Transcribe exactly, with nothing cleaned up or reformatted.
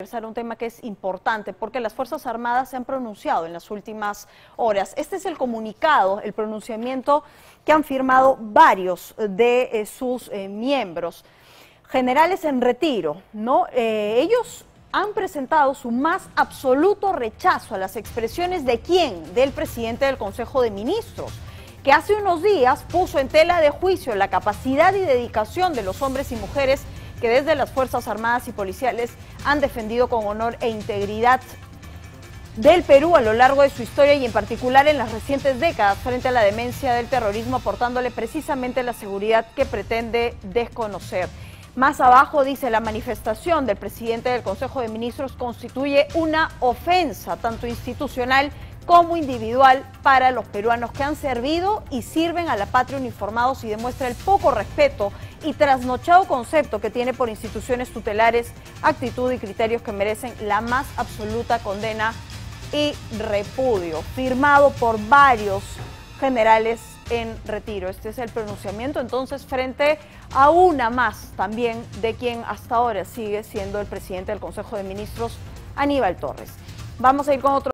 Un tema que es importante porque las Fuerzas Armadas se han pronunciado en las últimas horas. Este es el comunicado, el pronunciamiento que han firmado varios de eh, sus eh, miembros. Generales en retiro, ¿no? Eh, ellos han presentado su más absoluto rechazo a las expresiones de quién, del presidente del Consejo de Ministros, que hace unos días puso en tela de juicio la capacidad y dedicación de los hombres y mujeres que desde las Fuerzas Armadas y Policiales han defendido con honor e integridad del Perú a lo largo de su historia y en particular en las recientes décadas frente a la demencia del terrorismo, aportándole precisamente la seguridad que pretende desconocer. Más abajo dice: la manifestación del presidente del Consejo de Ministros constituye una ofensa tanto institucional como individual para los peruanos que han servido y sirven a la patria uniformados y demuestra el poco respeto y trasnochado concepto que tiene por instituciones tutelares, actitud y criterios que merecen la más absoluta condena y repudio. Firmado por varios generales en retiro. Este es el pronunciamiento entonces frente a una más también de quien hasta ahora sigue siendo el presidente del Consejo de Ministros, Aníbal Torres. Vamos a ir con otro.